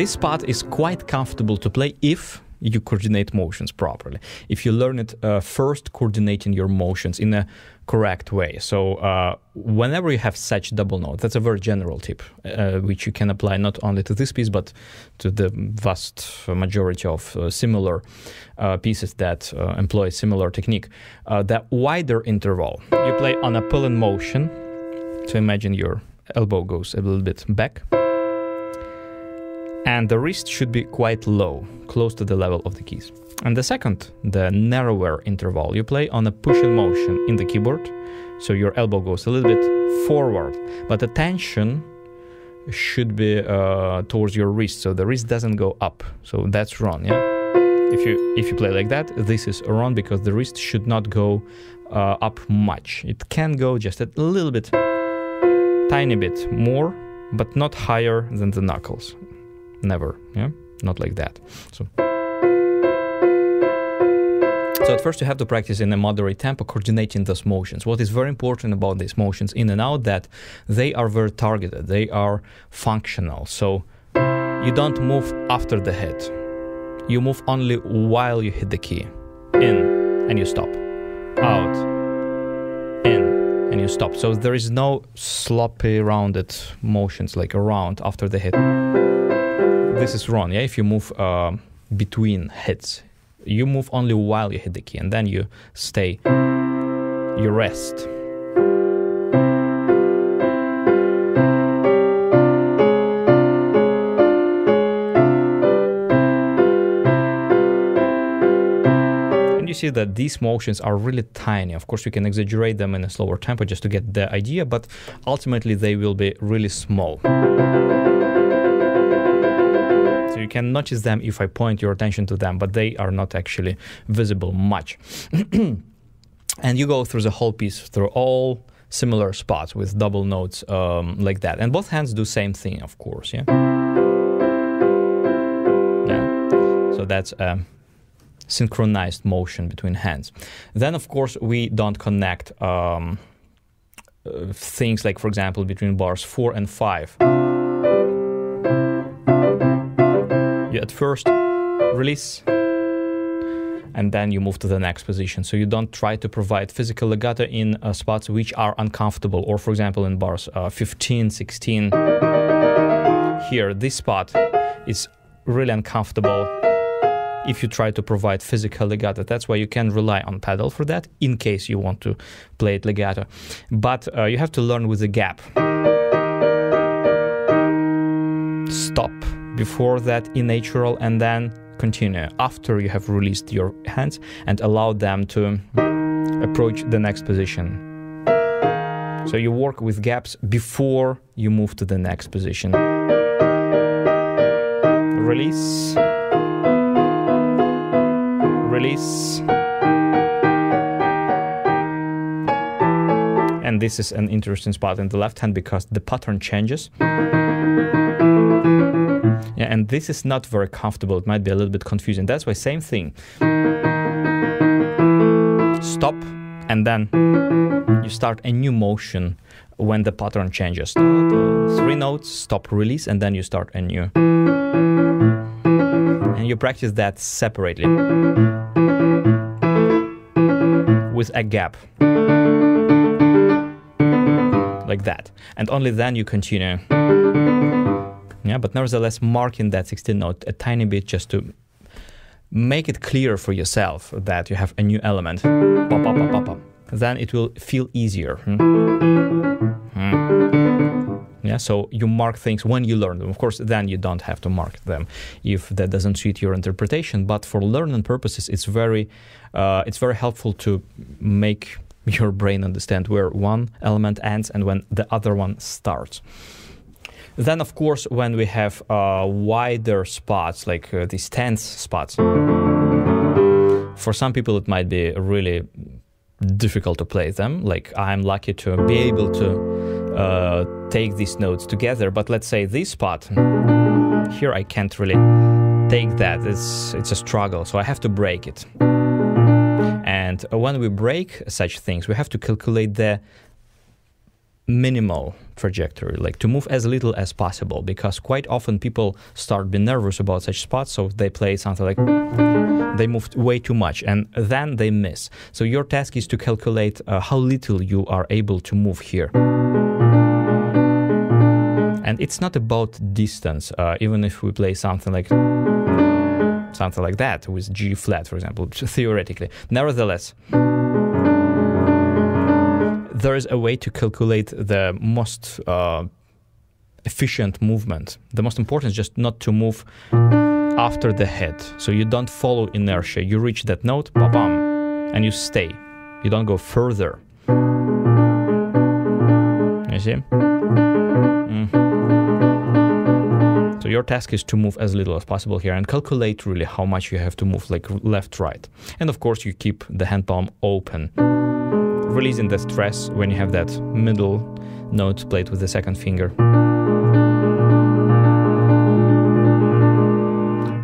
this part is quite comfortable to play if you coordinate motions properly, if you learn it first coordinating your motions in a correct way. So whenever you have such double note, that's a very general tip which you can apply not only to this piece but to the vast majority of similar pieces that employ similar technique. That wider interval, you play on a pull-in motion, so imagine your elbow goes a little bit back, and the wrist should be quite low, close to the level of the keys. And the second, the narrower interval, you play on a push-in motion in the keyboard, so your elbow goes a little bit forward, but the tension should be towards your wrist, so the wrist doesn't go up, so that's wrong, yeah? If you play like that, this is wrong because the wrist should not go up much. It can go just a little bit, tiny bit more, but not higher than the knuckles. Never, yeah, not like that. So at first you have to practice in a moderate tempo coordinating those motions. What is very important about these motions in and out, that they are very targeted, they are functional. So you don't move after the hit, you move only while you hit the key. In and you stop, out, in and you stop. So there is no sloppy rounded motions like around after the hit. This is wrong, yeah, if you move between hits. You move only while you hit the key, and then you stay, you rest. And you see that these motions are really tiny. Of course, you can exaggerate them in a slower tempo just to get the idea, but ultimately they will be really small. You can notice them if I point your attention to them, but they are not actually visible much. And you go through the whole piece, through all similar spots with double notes like that. And both hands do same thing, of course, yeah? Yeah. So that's synchronized motion between hands. Then, of course, we don't connect things like, for example, between bars 4 and 5. You at first release and then you move to the next position. So you don't try to provide physical legato in spots which are uncomfortable, or for example in bars 15, 16. Here, this spot is really uncomfortable if you try to provide physical legato. That's why you can rely on pedal for that in case you want to play it legato. But you have to learn with the gap. Stop. Before that in natural, and then continue after you have released your hands and allow them to approach the next position. So you work with gaps before you move to the next position. Release. Release. And this is an interesting spot in the left hand because the pattern changes. Yeah, and this is not very comfortable, it might be a little bit confusing. That's why same thing. Stop, and then you start a new motion when the pattern changes. 3 notes, stop, release, and then you start a new. And you practice that separately. With a gap. Like that. And only then you continue. Yeah, but nevertheless, marking that 16th note a tiny bit just to make it clear for yourself that you have a new element. Pop, pop, pop, pop, pop. Then it will feel easier. Yeah, so you mark things when you learn them. Of course, then you don't have to mark them if that doesn't suit your interpretation. But for learning purposes, it's very helpful to make your brain understand where one element ends and when the other one starts. Then, of course, when we have wider spots, like these tense spots, for some people it might be really difficult to play them. Like, I'm lucky to be able to take these notes together, but let's say this spot, here I can't really take that, it's a struggle, so I have to break it. And when we break such things, we have to calculate the minimal trajectory, like to move as little as possible, because quite often people start being nervous about such spots, so they play something like they moved way too much and then they miss. So your task is to calculate how little you are able to move here. And it's not about distance, even if we play something like that with G flat, for example, theoretically. Nevertheless, there is a way to calculate the most efficient movement. The most important is just not to move after the head. So you don't follow inertia. You reach that note, ba-bam, and you stay. You don't go further. You see? So your task is to move as little as possible here and calculate really how much you have to move, like left, right. And of course, you keep the hand palm open, releasing the stress when you have that middle note played with the second finger.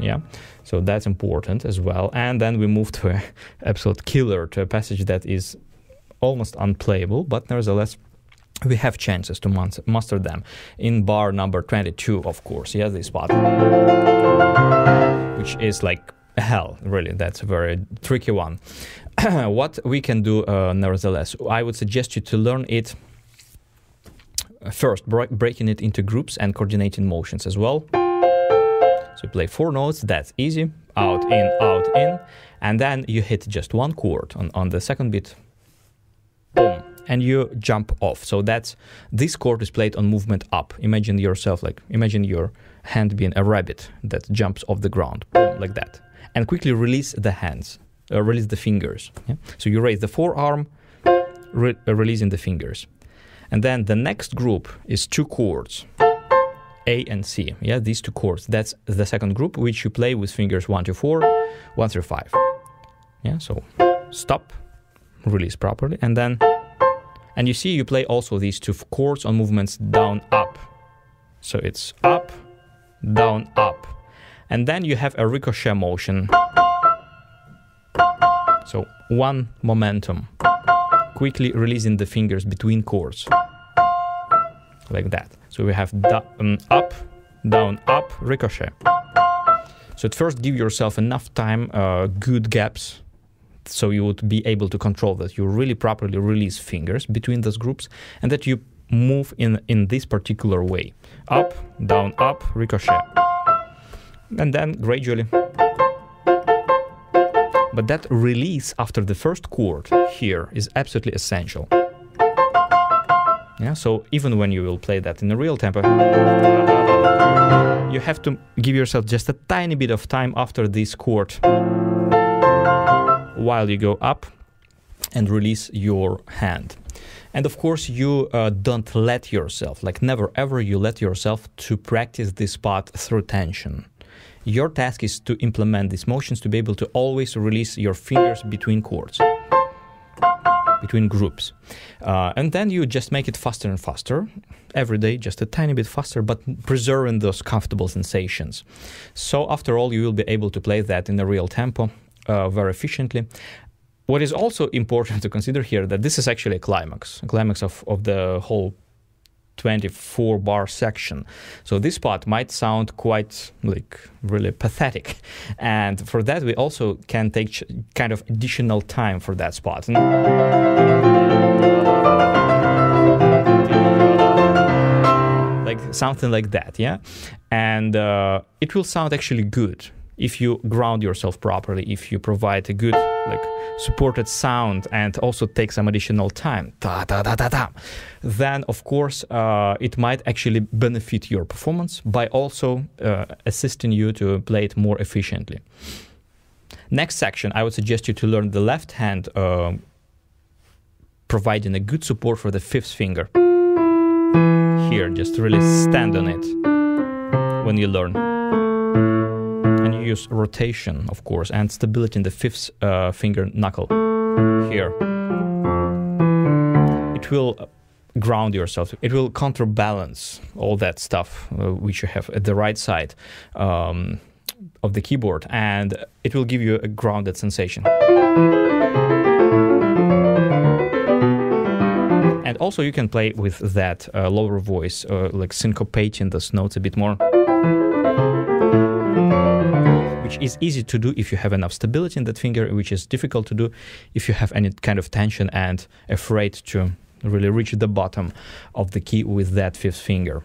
Yeah, so that's important as well. And then we move to an absolute killer, to a passage that is almost unplayable, but nevertheless, we have chances to master them. In bar number 22, of course, yeah, this part, which is like hell, really, that's a very tricky one. What we can do, nevertheless, I would suggest you to learn it first, breaking it into groups and coordinating motions as well. So you play four notes, that's easy, out, in, and then you hit just one chord on the second beat, boom, and you jump off. So that's, this chord is played on movement up. Imagine yourself, like, imagine your hand being a rabbit that jumps off the ground, boom, like that, and quickly release the hands. Release the fingers. Yeah? So you raise the forearm, releasing the fingers. And then the next group is two chords, A and C. Yeah, these two chords. That's the second group, which you play with fingers 1 through 4, 1 through 5. Yeah, so stop, release properly, and then, and you see you play also these two chords on movements down, up. So it's up, down, up. And then you have a ricochet motion. So one momentum, quickly releasing the fingers between chords, like that. So we have up, down, up, ricochet. So at first give yourself enough time, good gaps, so you would be able to control that you really properly release fingers between those groups and that you move in this particular way. Up, down, up, ricochet. And then gradually. But that release after the first chord here is absolutely essential. Yeah, so even when you will play that in a real tempo, you have to give yourself just a tiny bit of time after this chord while you go up and release your hand. And of course, you don't let yourself, like never ever you let yourself to practice this part through tension. Your task is to implement these motions to be able to always release your fingers between chords, between groups. And then you just make it faster and faster every day, just a tiny bit faster, but preserving those comfortable sensations. So after all, you will be able to play that in a real tempo very efficiently. What is also important to consider here that this is actually a climax of the whole 24-bar section. So this part might sound quite like really pathetic, and for that we also can take kind of additional time for that spot. Like something like that, yeah? And it will sound actually good if you ground yourself properly, if you provide a good like supported sound and also take some additional time, then of course it might actually benefit your performance by also assisting you to play it more efficiently. Next section, I would suggest you to learn the left hand, providing a good support for the fifth finger. Here, just really stand on it when you learn. Use rotation, of course, and stability in the fifth finger knuckle here. It will ground yourself. It will counterbalance all that stuff which you have at the right side of the keyboard, and it will give you a grounded sensation. And also you can play with that lower voice, like syncopating those notes a bit more, which is easy to do if you have enough stability in that finger, which is difficult to do if you have any kind of tension and afraid to really reach the bottom of the key with that fifth finger.